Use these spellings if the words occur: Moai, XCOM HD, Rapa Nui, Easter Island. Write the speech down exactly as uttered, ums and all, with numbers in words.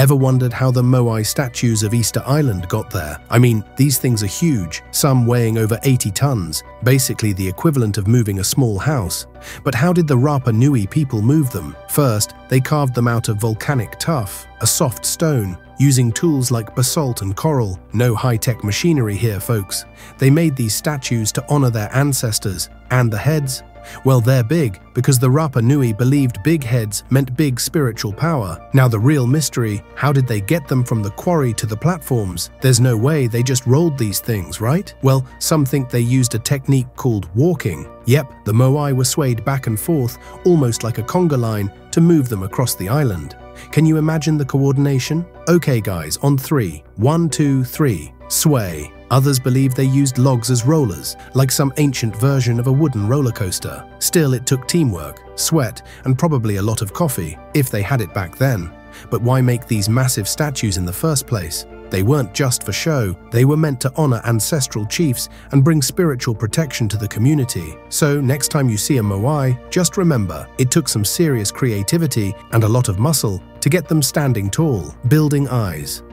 Ever wondered how the Moai statues of Easter Island got there? I mean, these things are huge, some weighing over eighty tons, basically the equivalent of moving a small house. But how did the Rapa Nui people move them? First, they carved them out of volcanic tuff, a soft stone, using tools like basalt and coral. No high-tech machinery here, folks. They made these statues to honor their ancestors. And the heads? Well, they're big, because the Rapa Nui believed big heads meant big spiritual power. Now the real mystery, how did they get them from the quarry to the platforms? There's no way they just rolled these things, right? Well, some think they used a technique called walking. Yep, the Moai were swayed back and forth, almost like a conga line, to move them across the island. Can you imagine the coordination? Okay guys, on three. One, two, three. Sway. Others believe they used logs as rollers, like some ancient version of a wooden roller coaster. Still, it took teamwork, sweat, and probably a lot of coffee, if they had it back then. But why make these massive statues in the first place? They weren't just for show, they were meant to honor ancestral chiefs and bring spiritual protection to the community. So, next time you see a Moai, just remember, it took some serious creativity and a lot of muscle to get them standing tall, building eyes,